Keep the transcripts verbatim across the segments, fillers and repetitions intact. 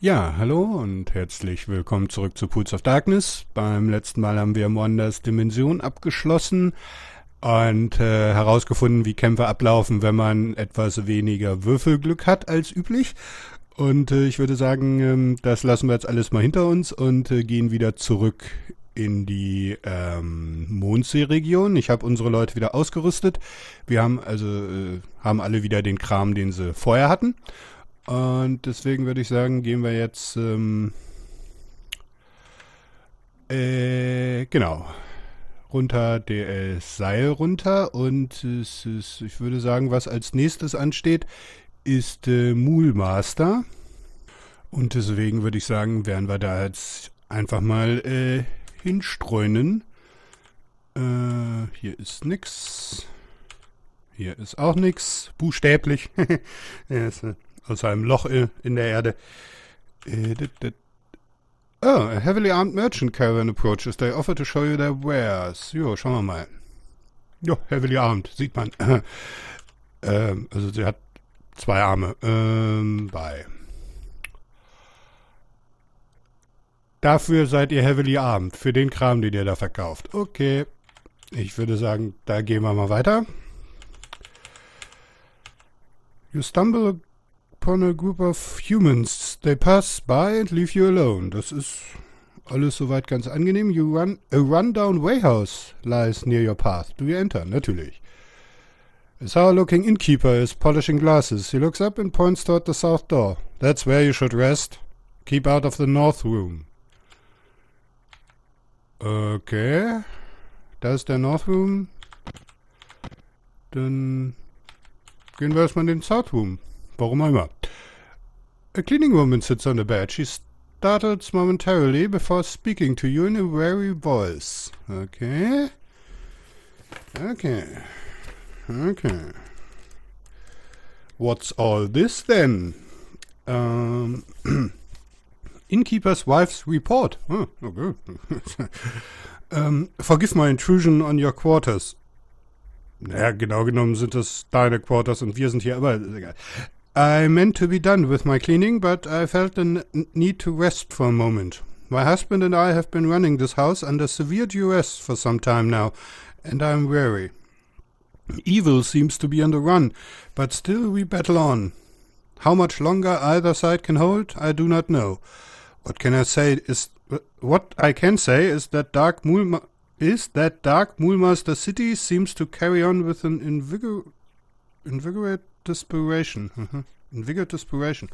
Ja, hallo und herzlich willkommen zurück zu Pools of Darkness. Beim letzten Mal haben wir Moanders Dimension abgeschlossen und äh, herausgefunden, wie Kämpfe ablaufen, wenn man etwas weniger Würfelglück hat als üblich. Und äh, ich würde sagen, ähm, das lassen wir jetzt alles mal hinter uns und äh, gehen wieder zurück in die ähm, Mondsee-Region. Ich habe unsere Leute wieder ausgerüstet. Wir haben also äh, haben alle wieder den Kram, den sie vorher hatten. Und deswegen würde ich sagen, gehen wir jetzt, ähm, äh, genau, runter, das Seil runter. Und es ist, ich würde sagen, was als nächstes ansteht, ist äh, Mulmaster. Und deswegen würde ich sagen, werden wir da jetzt einfach mal äh, hinstreunen. Äh, hier ist nix. Hier ist auch nix. Buchstäblich. Ja, ist, aus einem Loch in der Erde. Oh, a heavily armed merchant caravan approaches. They offer to show you their wares. Jo, schauen wir mal. Jo, heavily armed, sieht man. ähm, also sie hat zwei Arme. Ähm, bei. Dafür seid ihr heavily armed. Für den Kram, den ihr da verkauft. Okay. Ich würde sagen, da gehen wir mal weiter. You stumble upon a group of humans. They pass by and leave you alone. Das ist alles soweit ganz angenehm. You run, a rundown warehouse lies near your path. Do you enter? Natürlich. A sour-looking innkeeper is polishing glasses. He looks up and points toward the south door. That's where you should rest. Keep out of the north room. Okay. Da ist der North Room. Dann gehen wir erstmal in den South Room. Warum immer. A cleaning woman sits on the bed. She startles momentarily before speaking to you in a wary voice. Okay. Okay. Okay. What's all this then? Um, innkeeper's wife's report. Oh, okay. um, forgive my intrusion on your quarters. Naja, genau genommen sind das deine Quarters und wir sind hier, aber egal. I meant to be done with my cleaning, but I felt the need to rest for a moment. My husband and I have been running this house under severe duress for some time now, and I'm weary. Evil seems to be on the run, but still we battle on. How much longer either side can hold, I do not know. What can I say is what I can say is that dark moon is that dark Mulmaster City seems to carry on with an invigor invigorate desperation. Uh-huh. Invigorate desperation.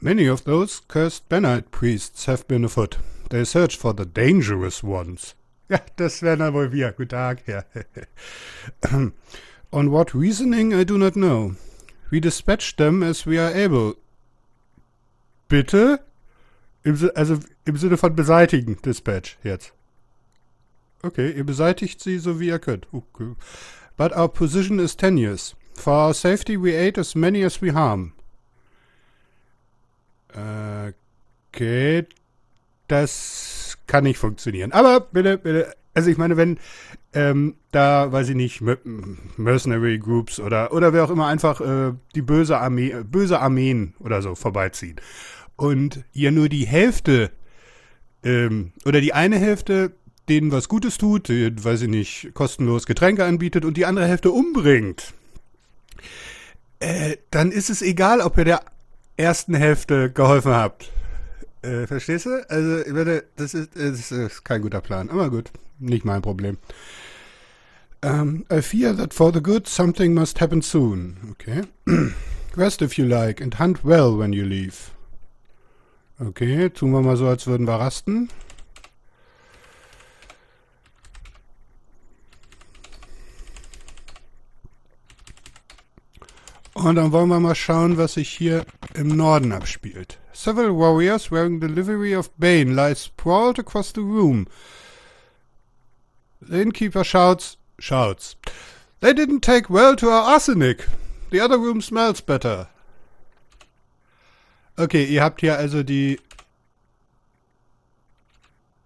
Many of those cursed Bennett's Priests have been afoot. They search for the dangerous ones. Ja, das wären dann wohl wir. Guten Tag, ja. On what reasoning, I do not know. We dispatch them as we are able. Bitte? Im, also im Sinne von beseitigen, Dispatch, jetzt. Okay, ihr beseitigt sie so wie ihr könnt. Okay. But our position is tenuous. For our safety we aid as many as we harm. Okay, das kann nicht funktionieren. Aber bitte, bitte, also ich meine, wenn ähm, da, weiß ich nicht, Mercenary Groups oder, oder wer auch immer einfach äh, die böse Armee, böse Armeen oder so vorbeiziehen und ihr nur die Hälfte ähm, oder die eine Hälfte denen was Gutes tut, weiß ich nicht, kostenlos Getränke anbietet und die andere Hälfte umbringt, äh, dann ist es egal, ob ihr der ersten Hälfte geholfen habt. Äh, verstehst du? Also, ich meine, das ist, das ist kein guter Plan. Aber gut, nicht mein Problem. Um, I fear that for the good something must happen soon. Okay. Rest if you like and hunt well when you leave. Okay, tun wir mal so, als würden wir rasten. Und dann wollen wir mal schauen, was sich hier im Norden abspielt. Several warriors wearing the livery of Bane lie sprawled across the room. The innkeeper shouts, shouts. They didn't take well to our arsenic. The other room smells better. Okay, ihr habt hier also die...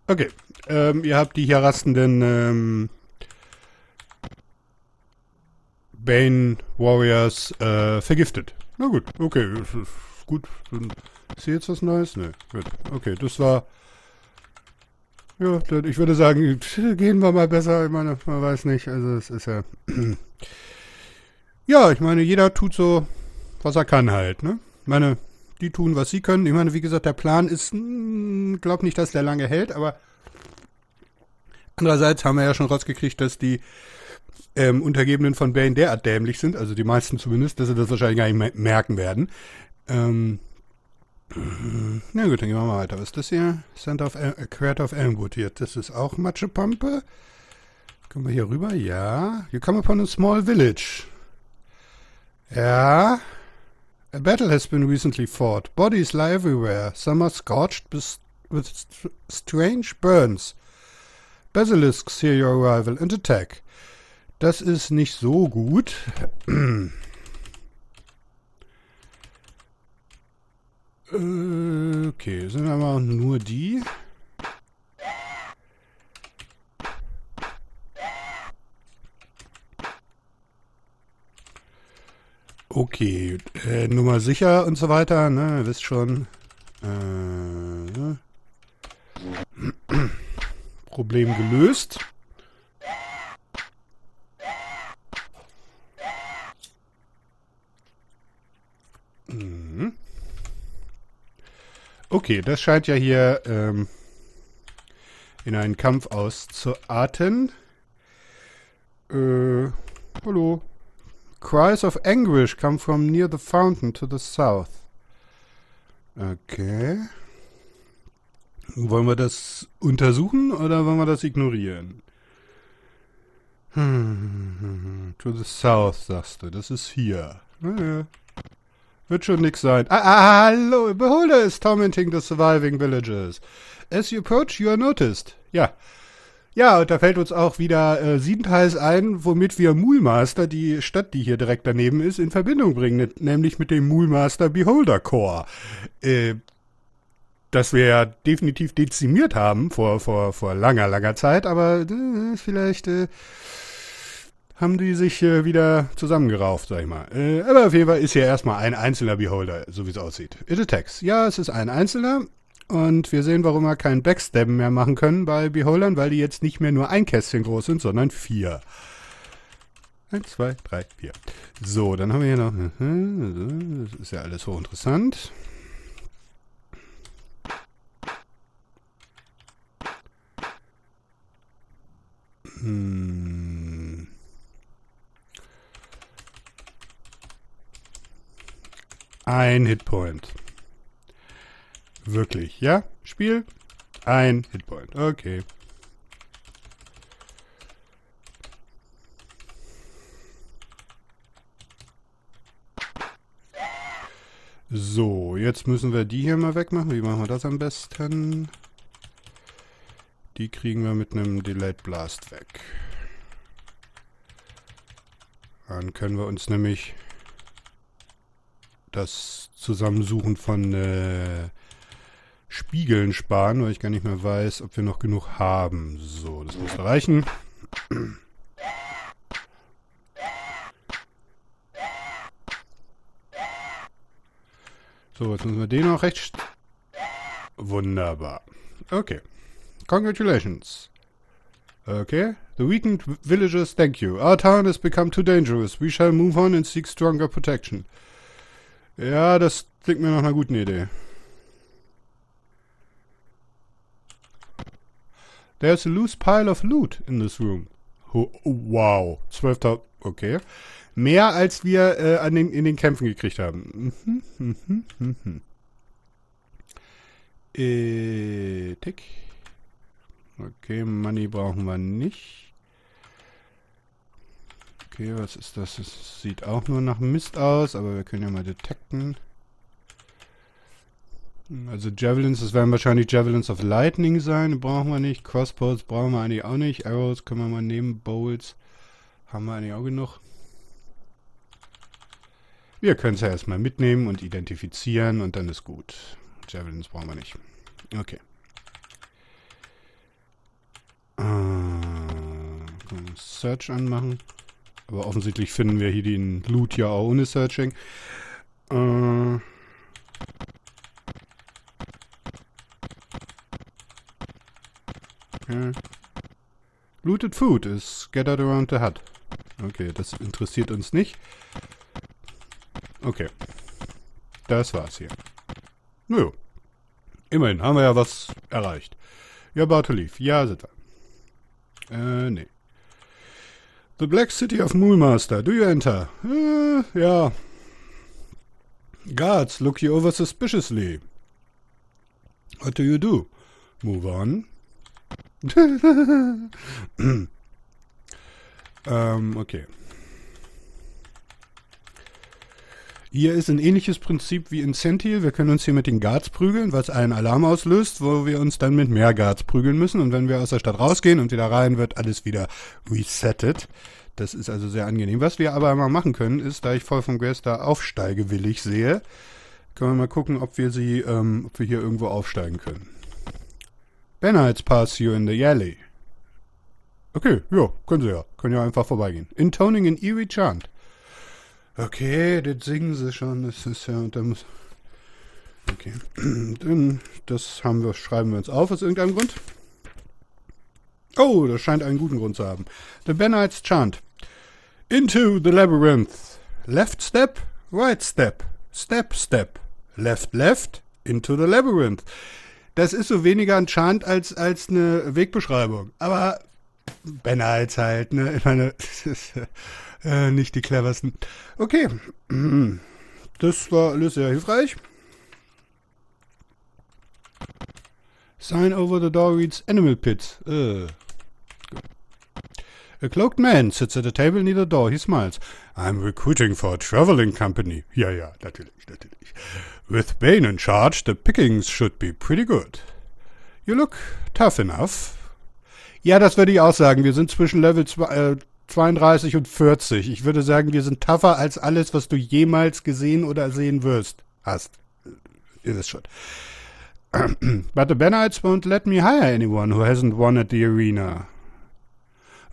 Okay, ähm, ihr habt die hier rastenden... Ähm Bane Warriors äh, vergiftet. Na gut, okay, gut. Ist hier jetzt was Neues? Ne, gut. Okay, das war... Ja, ich würde sagen, gehen wir mal besser. Ich meine, man weiß nicht. Also es ist ja... Ja, ich meine, jeder tut so, was er kann halt, ne? Ich meine, die tun, was sie können. Ich meine, wie gesagt, der Plan ist... Ich glaube nicht, dass der lange hält, aber... Andererseits haben wir ja schon rausgekriegt, dass die ähm, Untergebenen von Bane derart dämlich sind, also die meisten zumindest, dass sie das wahrscheinlich gar nicht merken werden. Ähm, na gut, dann gehen wir mal weiter. Was ist das hier? Center of El Quarter of Elmwood hier. Das ist auch Matschepampe. Kommen wir hier rüber? Ja. You come upon a small village. Ja. A battle has been recently fought. Bodies lie everywhere. Some are scorched with strange burns. Basilisks hear your arrival and attack. Das ist nicht so gut. Okay, sind aber nur die. Okay, äh, Nummer sicher und so weiter, ne, ihr wisst schon. Äh, Problem gelöst. Mhm. Okay, das scheint ja hier ähm, in einen Kampf auszuarten. Äh, hallo. Cries of anguish come from near the fountain to the south. Okay. Wollen wir das untersuchen oder wollen wir das ignorieren? Hm, to the south, sagst du. Das ist hier. Naja. Wird schon nix sein. Ah, ah, hallo. Beholder is tormenting the surviving villages. As you approach, you are noticed. Ja. Ja, und da fällt uns auch wieder äh, siebenteils ein, womit wir Mulmaster, die Stadt, die hier direkt daneben ist, in Verbindung bringen. Nämlich mit dem Mulmaster Beholder Corps. Äh, Dass wir ja definitiv dezimiert haben vor, vor, vor langer, langer Zeit, aber äh, vielleicht äh, haben die sich äh, wieder zusammengerauft, sag ich mal. Äh, aber auf jeden Fall ist hier erstmal ein einzelner Beholder, so wie es aussieht. It attacks. Ja, es ist ein einzelner und wir sehen, warum wir keinen Backstabben mehr machen können bei Beholdern, weil die jetzt nicht mehr nur ein Kästchen groß sind, sondern vier. Eins, zwei, drei, vier. So, dann haben wir hier noch... Das ist ja alles so interessant. Hm. Ein Hitpoint. Wirklich, ja? Spiel? Ein Hitpoint. Okay. So, jetzt müssen wir die hier mal wegmachen. Wie machen wir das am besten? Die kriegen wir mit einem Delayed Blast weg. Dann können wir uns nämlich das Zusammensuchen von äh, Spiegeln sparen, weil ich gar nicht mehr weiß, ob wir noch genug haben. So, das muss reichen. So, jetzt müssen wir den auch recht... Wunderbar. Okay. Congratulations. Okay. The weakened villagers thank you. Our town has become too dangerous. We shall move on and seek stronger protection. Ja, das klingt mir nach einer guten Idee. There's a loose pile of loot in this room. Oh, oh, wow. zwölftausend. Okay. Mehr als wir äh, an den, in den Kämpfen gekriegt haben. Mhm, mhm, mhm. Äh, tick. Okay, Money brauchen wir nicht. Okay, was ist das? Das sieht auch nur nach Mist aus, aber wir können ja mal detecten. Also Javelins, das werden wahrscheinlich Javelins of Lightning sein, brauchen wir nicht. Crossbows brauchen wir eigentlich auch nicht. Arrows können wir mal nehmen. Bowls haben wir eigentlich auch genug. Wir können es ja erstmal mitnehmen und identifizieren und dann ist gut. Javelins brauchen wir nicht. Okay. Search anmachen. Aber offensichtlich finden wir hier den Loot ja auch ohne Searching. Äh, Okay. Looted food is gathered around the hut. Okay, das interessiert uns nicht. Okay. Das war's hier. Nö. Immerhin haben wir ja was erreicht. You're about to leave. Ja, sind wir. Äh, nee. The Black City of Mulmaster. Do you enter? Äh, ja. Guards, look you over suspiciously. What do you do? Move on. ähm, okay. Hier ist ein ähnliches Prinzip wie in Sentinel. Wir können uns hier mit den Guards prügeln, was einen Alarm auslöst, wo wir uns dann mit mehr Guards prügeln müssen. Und wenn wir aus der Stadt rausgehen und wieder rein, wird alles wieder resettet. Das ist also sehr angenehm. Was wir aber mal machen können, ist, da ich voll vom Quest da aufsteigewillig sehe, können wir mal gucken, ob wir sie, ähm, ob wir hier irgendwo aufsteigen können. Bennard's Pass you in the alley. Okay, ja, können sie ja. Können ja einfach vorbeigehen. Intoning an eerie chant. Okay, das singen sie schon, das ist ja, da muss... Okay, dann, das haben wir, schreiben wir uns auf aus irgendeinem Grund. Oh, das scheint einen guten Grund zu haben. The Bennett's chant. Into the labyrinth. Left step, right step. Step, step. Left, left. Into the labyrinth. Das ist so weniger ein Chant als, als eine Wegbeschreibung. Aber Bennett halt, ne? Ich meine... Äh, nicht die cleversten. Okay. Das war alles sehr hilfreich. Sign over the door reads Animal Pits. Äh. A cloaked man sits at a table near the door. He smiles. I'm recruiting for a traveling company. Ja, ja, natürlich, natürlich. With Bane in charge, the pickings should be pretty good. You look tough enough. Ja, das würde ich auch sagen. Wir sind zwischen Level zwei... zweiunddreißig und vierzig. Ich würde sagen, wir sind tougher als alles, was du jemals gesehen oder sehen wirst. Hast. Ihr wisst schon. But the Bennites won't let me hire anyone who hasn't won at the arena.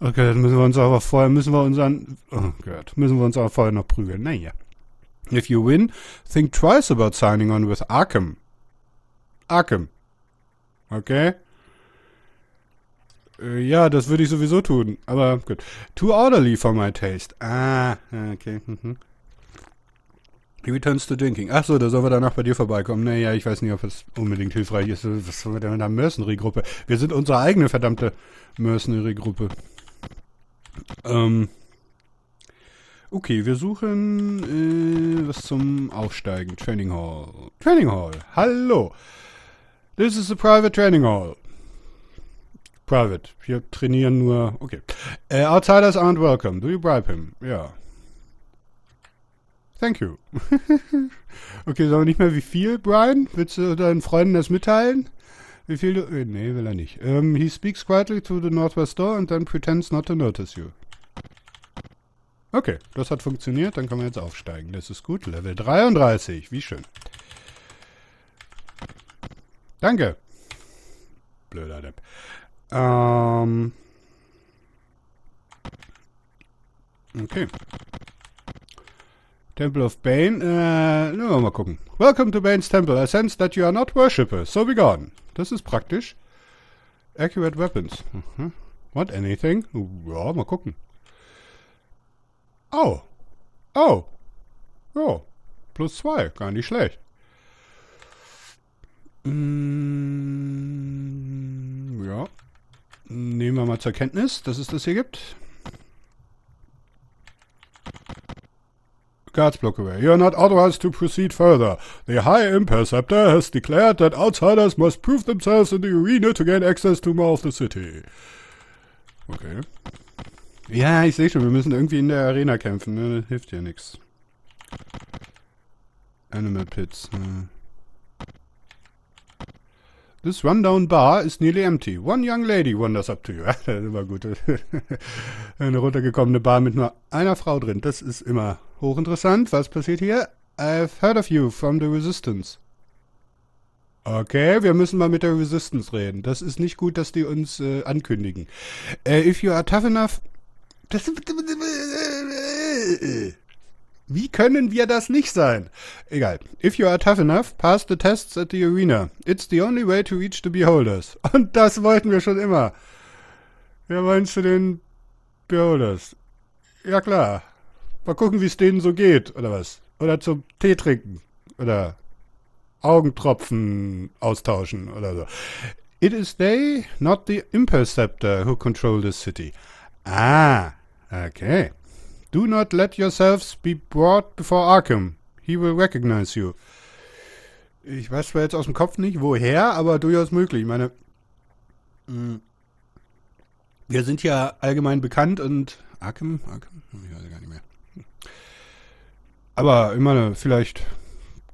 Okay, dann müssen wir uns aber vorher, müssen wir unseren, oh Gott, müssen wir uns aber vorher noch prügeln. Naja. If you win, think twice about signing on with Arkham. Arkham. Okay? Ja, das würde ich sowieso tun, aber gut. Too orderly for my taste. Ah, okay. Mhm. He returns to drinking. Ach so, da sollen wir danach bei dir vorbeikommen. Naja, ich weiß nicht, ob das unbedingt hilfreich ist. Was sollen wir denn mit einer Mercenary-Gruppe? Wir sind unsere eigene verdammte Mercenary-Gruppe. Ähm. Okay, wir suchen äh, was zum Aufsteigen. Training Hall. Training Hall. Hallo. This is a private training hall. Private. Wir trainieren nur... Okay. Uh, outsiders aren't welcome. Do you bribe him? Ja. Thank you. Okay, sagen wir nicht mehr wie viel, Brian? Willst du deinen Freunden das mitteilen? Wie viel du... Nee, will er nicht. Um, he speaks quietly to the northwest door and then pretends not to notice you. Okay, das hat funktioniert. Dann können wir jetzt aufsteigen. Das ist gut. Level dreiunddreißig. Wie schön. Danke. Blöder Depp. Ähm. Okay. Temple of Bane. Äh, nur mal gucken. Welcome to Bane's Temple. I sense that you are not worshippers, so be gone. Das ist praktisch. Accurate weapons. Mhm. Want anything? Ja, mal gucken. Oh. Oh. Ja. Plus zwei. Gar nicht schlecht. Mm, ja. Nehmen wir mal zur Kenntnis, dass es das hier gibt. Guards block away. You are not authorized to proceed further. The High Imperceptor has declared that outsiders must prove themselves in the arena to gain access to more of the city. Okay. Ja, ich sehe schon, wir müssen irgendwie in der Arena kämpfen. Ne? Hilft ja nichts. Animal Pits. Ne? This rundown bar is nearly empty. One young lady wanders up to you. Das ist immer gut. Eine runtergekommene Bar mit nur einer Frau drin. Das ist immer hochinteressant. Was passiert hier? I've heard of you from the Resistance. Okay, wir müssen mal mit der Resistance reden. Das ist nicht gut, dass die uns äh, ankündigen. Uh, if you are tough enough... Das Wie können wir das nicht sein? Egal. If you are tough enough, pass the tests at the arena. It's the only way to reach the Beholders. Und das wollten wir schon immer. Wir wollen zu den Beholders. Ja klar. Mal gucken, wie es denen so geht, oder was? Oder zum Tee trinken. Oder Augentropfen austauschen, oder so. It is they, not the Imperceptor, who control this city. Ah, okay. Do not let yourselves be brought before Arkham. He will recognize you. Ich weiß zwar jetzt aus dem Kopf nicht, woher, aber durchaus möglich. Ich meine, wir sind ja allgemein bekannt und Arkham, Arkham, ich weiß gar nicht mehr. Aber ich meine, vielleicht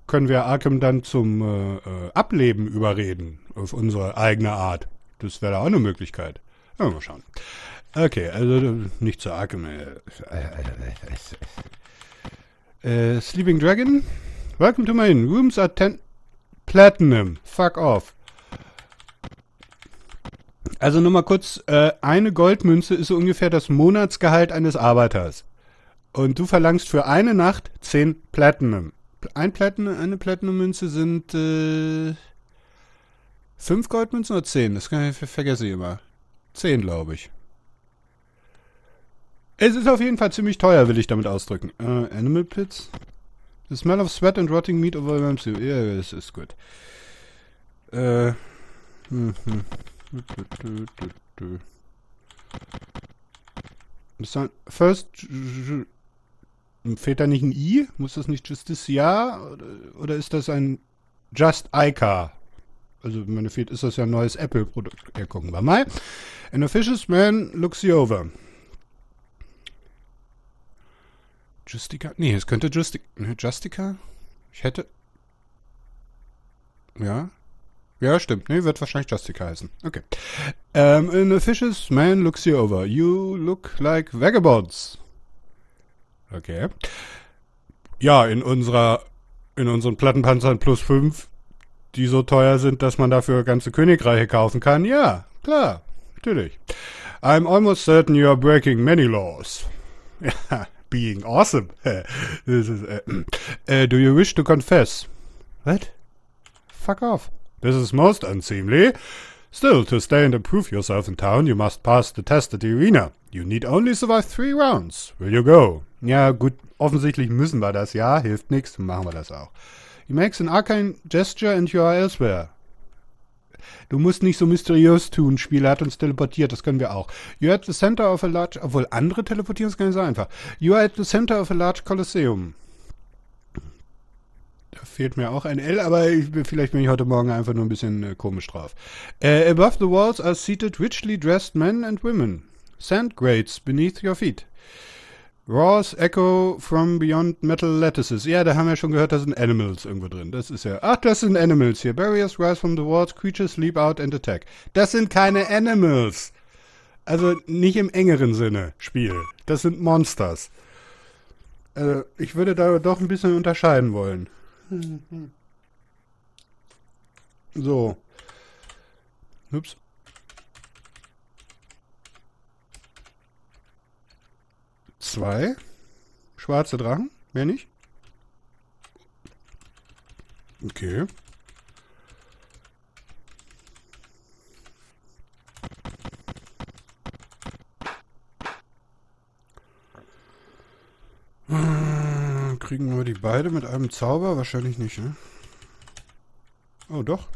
können wir Arkham dann zum äh, Ableben überreden, auf unsere eigene Art. Das wäre da auch eine Möglichkeit. Ja, mal schauen. Okay, also nicht zu Arkham. Äh, Sleeping Dragon. Welcome to my inn. Rooms are ten... Platinum. Fuck off. Also nur mal kurz, äh, eine Goldmünze ist so ungefähr das Monatsgehalt eines Arbeiters. Und du verlangst für eine Nacht zehn Platinum. Ein Platinum, eine Platinum-Münze sind äh, fünf Goldmünzen oder zehn? Das kann ich, vergesse ich immer. Zehn, glaube ich. Es ist auf jeden Fall ziemlich teuer, will ich damit ausdrücken. Äh, Animal Pits. The smell of sweat and rotting meat overwhelms you. Ja, yeah, das ist gut. Äh. First. Fehlt da nicht ein I? Muss das nicht Justicia? Oder ist das ein Justicar? Also, wenn man fehlt, ist das ja ein neues Apple-Produkt. Ja, gucken wir mal. An officious man looks you over. Justicar? Nee, es könnte Justic Justicar? Ich hätte... Ja? Ja, stimmt. Nee, wird wahrscheinlich Justicar heißen. Okay. Um, an officious man looks you over. You look like vagabonds. Okay. Ja, in unserer... In unseren Plattenpanzern plus fünf, die so teuer sind, dass man dafür ganze Königreiche kaufen kann. Ja, klar. Natürlich. I'm almost certain you are breaking many laws. Ja. Being awesome. This is, uh, uh, do you wish to confess? What? Fuck off. This is most unseemly. Still, to stay and improve yourself in town, you must pass the test at the arena. You need only survive three rounds. Will you go? Ja, gut, offensichtlich müssen wir das. Ja, hilft nichts, machen wir das auch. He makes an arcane gesture and you are elsewhere. Du musst nicht so mysteriös tun, Spieler hat uns teleportiert, das können wir auch. You are at the center of a large... Obwohl, andere teleportieren ist gar nicht so einfach. You are at the center of a large Colosseum. Da fehlt mir auch ein L, aber ich, vielleicht bin ich heute Morgen einfach nur ein bisschen äh, komisch drauf. Uh, above the walls are seated richly dressed men and women. Sand grates beneath your feet. Roars echo from beyond metal lattices. Ja, da haben wir schon gehört, da sind Animals irgendwo drin. Das ist ja... Ach, das sind Animals hier. Barriers rise from the walls, creatures leap out and attack. Das sind keine Animals. Also nicht im engeren Sinne, Spiel. Das sind Monsters. Also ich würde da doch ein bisschen unterscheiden wollen. So. Ups. Zwei schwarze Drachen, mehr nicht. Okay. Kriegen wir die beide mit einem Zauber? Wahrscheinlich nicht, ne? Oh, doch.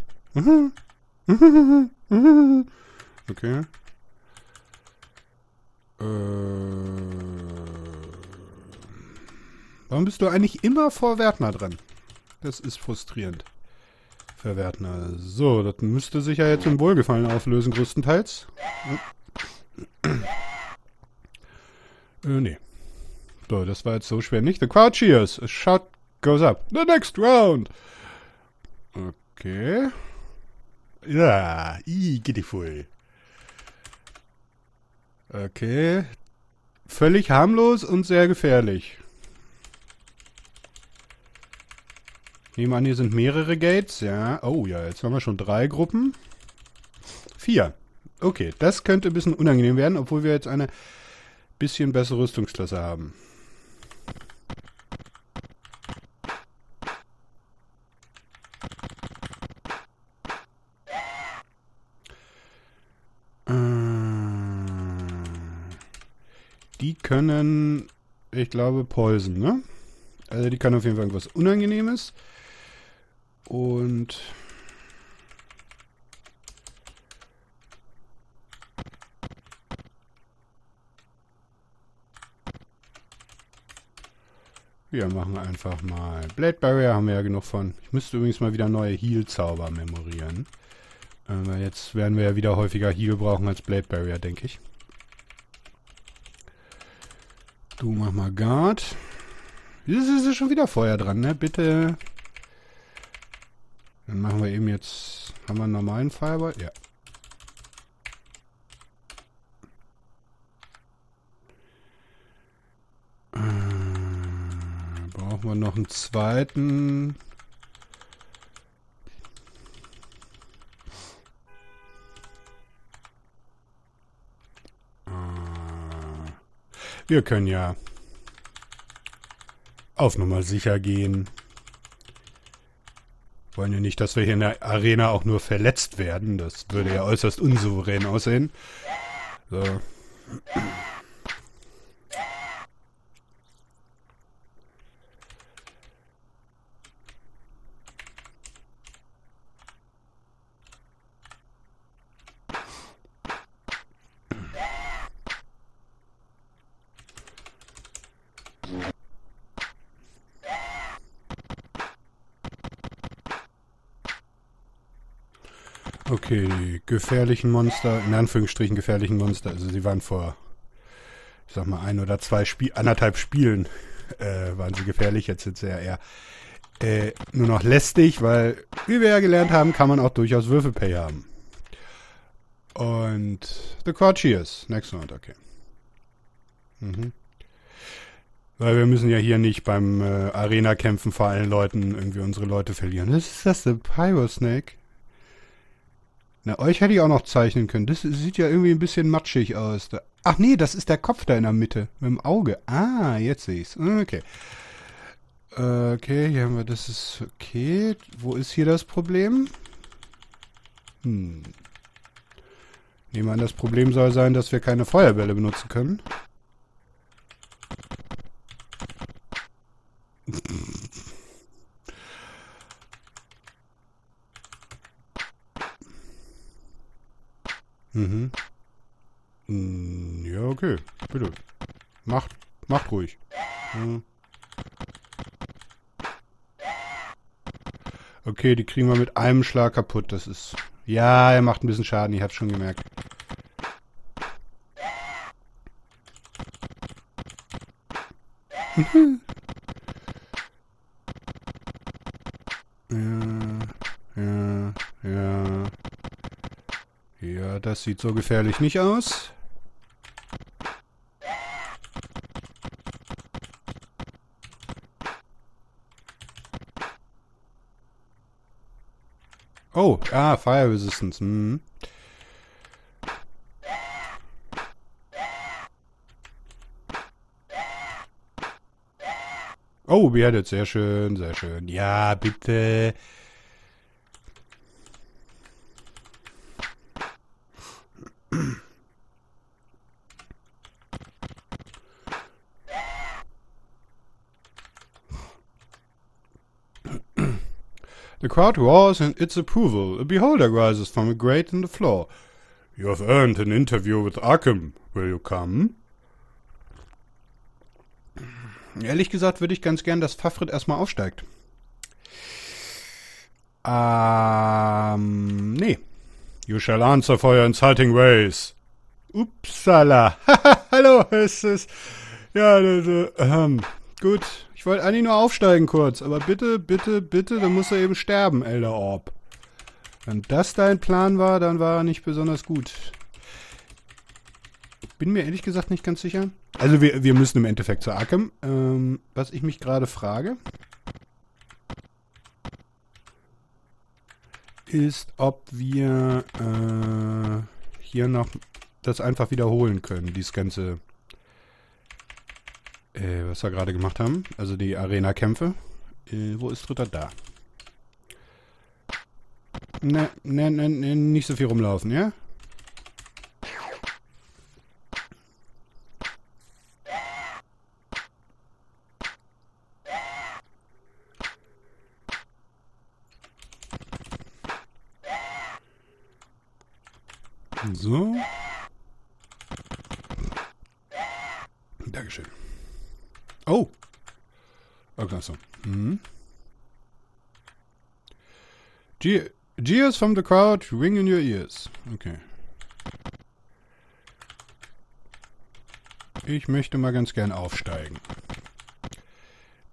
Okay. Äh... Warum bist du eigentlich immer vor Wertner dran? Das ist frustrierend. Für Wertner. So, das müsste sich ja jetzt im Wohlgefallen auflösen, größtenteils. äh, nee. So, das war jetzt so schwer nicht. The crowd cheers. A shout goes up. The next round. Okay. Ja, i, beautiful. Okay. Völlig harmlos und sehr gefährlich. Nehmen an, hier sind mehrere Gates. Ja, oh ja, jetzt haben wir schon drei Gruppen. Vier. Okay, das könnte ein bisschen unangenehm werden, obwohl wir jetzt eine bisschen bessere Rüstungsklasse haben. die können, ich glaube, Poison, ne? Also die kann auf jeden Fall irgendwas Unangenehmes. Und wir machen einfach mal. Blade Barrier haben wir ja genug von. Ich müsste übrigens mal wieder neue Heal-Zauber memorieren. Aber jetzt werden wir ja wieder häufiger Heal brauchen als Blade Barrier, denke ich. Du mach mal Guard. Jetzt ist es schon wieder Feuer dran, ne? Bitte. Dann machen wir eben jetzt. Haben wir einen normalen Fireball? Ja. Wir noch einen zweiten. Wir können ja auf Nummer sicher gehen. Wollen ja nicht, dass wir hier in der Arena auch nur verletzt werden. Das würde ja äußerst unsouverän aussehen. So. Okay, die gefährlichen Monster, in Anführungsstrichen gefährlichen Monster, also sie waren vor, ich sag mal, ein oder zwei Spiel, anderthalb Spielen äh, waren sie gefährlich, jetzt sind sie ja eher äh, nur noch lästig, weil, wie wir ja gelernt haben, kann man auch durchaus Würfelpay haben. Und the Core Cheers, next round, okay. Mhm. Weil wir müssen ja hier nicht beim äh, Arena-Kämpfen vor allen Leuten irgendwie unsere Leute verlieren. Was ist das, der Pyrosnake? Na, euch hätte ich auch noch zeichnen können. Das sieht ja irgendwie ein bisschen matschig aus. Ach nee, das ist der Kopf da in der Mitte. Mit dem Auge. Ah, jetzt sehe ich's. Okay. Okay, hier haben wir, das ist okay. Wo ist hier das Problem? Hm. Nehmen wir an, das Problem soll sein, dass wir keine Feuerbälle benutzen können. Mhm. Ja, okay. Bitte. Macht, macht ruhig. Mhm. Okay, die kriegen wir mit einem Schlag kaputt. Das ist... Ja, er macht ein bisschen Schaden. Ich hab's schon gemerkt. Das sieht so gefährlich nicht aus. Oh, ah, Fire Resistance. Hm. Oh, beheaded. Sehr schön, sehr schön. Ja, bitte. The crowd roars in its approval. A beholder rises from a grate in the floor. You have earned an interview with Arkham. Will you come? Ehrlich gesagt würde ich ganz gern, dass Fafrit erstmal aufsteigt. Ähm, nee. You shall answer for your inciting ways. Upsala. Hallo, es ist... Ja, das, ähm, gut. Ich wollte eigentlich nur aufsteigen kurz, aber bitte, bitte, bitte, dann muss er eben sterben, Elder Orb. Wenn das dein Plan war, dann war er nicht besonders gut. Ich bin mir ehrlich gesagt nicht ganz sicher. Also wir, wir müssen im Endeffekt zu Arkham. Ähm, was ich mich gerade frage, ist, ob wir äh, hier noch das einfach wiederholen können, dieses ganze... Äh, was wir gerade gemacht haben. Also die Arena-Kämpfe. Äh, wo ist Dritter? Da. Ne, ne, ne, ne, nicht so viel rumlaufen, ja? So. Dankeschön. Oh! Achso. Mhm. Ge Gears from the crowd, ring in your ears. Okay. Ich möchte mal ganz gern aufsteigen.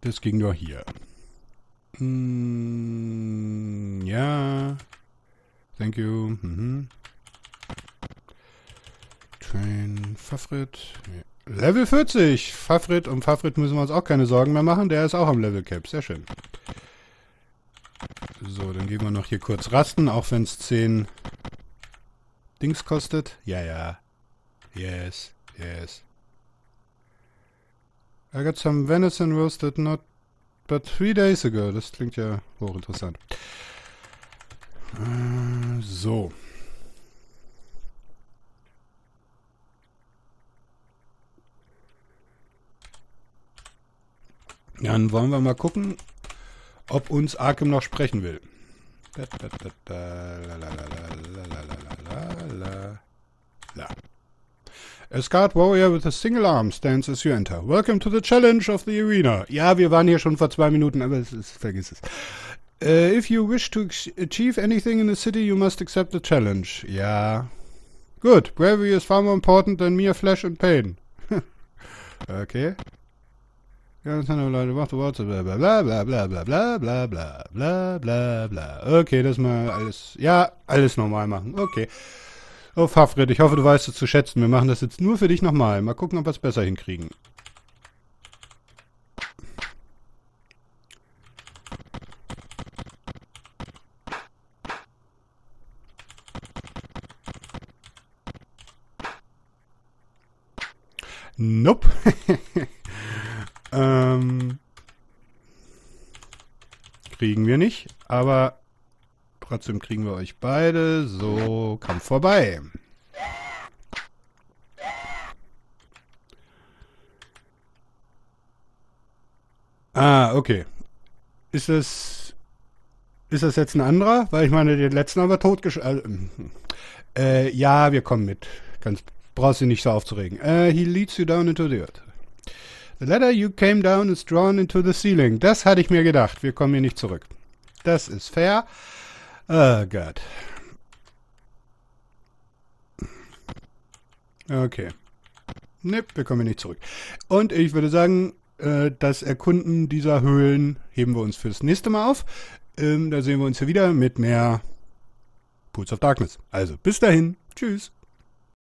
Das ging nur hier. Mm, ja. Thank you. Mhm. Train Fafrit. Level vierzig. Fafrit. Um Fafrit müssen wir uns auch keine Sorgen mehr machen. Der ist auch am Level Cap. Sehr schön. So, dann gehen wir noch hier kurz rasten, auch wenn es zehn Dings kostet. Ja, ja. Yes. Yes. I got some venison roasted not but three days ago. Das klingt ja hochinteressant. Äh, so. Dann wollen wir mal gucken, ob uns Arkham noch sprechen will. A scarred warrior with a single arm stands as you enter. Welcome to the challenge of the arena. Ja, wir waren hier schon vor zwei Minuten, aber es ist, vergiss es. Uh, if you wish to achieve anything in the city, you must accept the challenge. Ja. Good. Bravery is far more important than mere flesh and pain. Okay. Leute, macht Worte, bla bla bla bla bla bla bla bla bla bla bla bla. Okay, das mal alles, ja, alles normal machen, okay. Oh, Fafrit, ich hoffe, du weißt es zu schätzen. Wir machen das jetzt nur für dich nochmal. Mal gucken, ob wir es besser hinkriegen. Nope. Ähm, kriegen wir nicht, aber trotzdem kriegen wir euch beide. So, Kampf vorbei. Ah, okay. Ist das, ist das jetzt ein anderer? Weil ich meine, den letzten haben wir totgeschlagen. Äh, äh, ja, wir kommen mit. Ganz, brauchst du nicht so aufzuregen. Äh, he leads you down into the earth. The ladder you came down is drawn into the ceiling. Das hatte ich mir gedacht. Wir kommen hier nicht zurück. Das ist fair. Oh Gott. Okay. Ne, wir kommen hier nicht zurück. Und ich würde sagen, das Erkunden dieser Höhlen heben wir uns fürs nächste Mal auf. Da sehen wir uns hier wieder mit mehr Pools of Darkness. Also, bis dahin. Tschüss.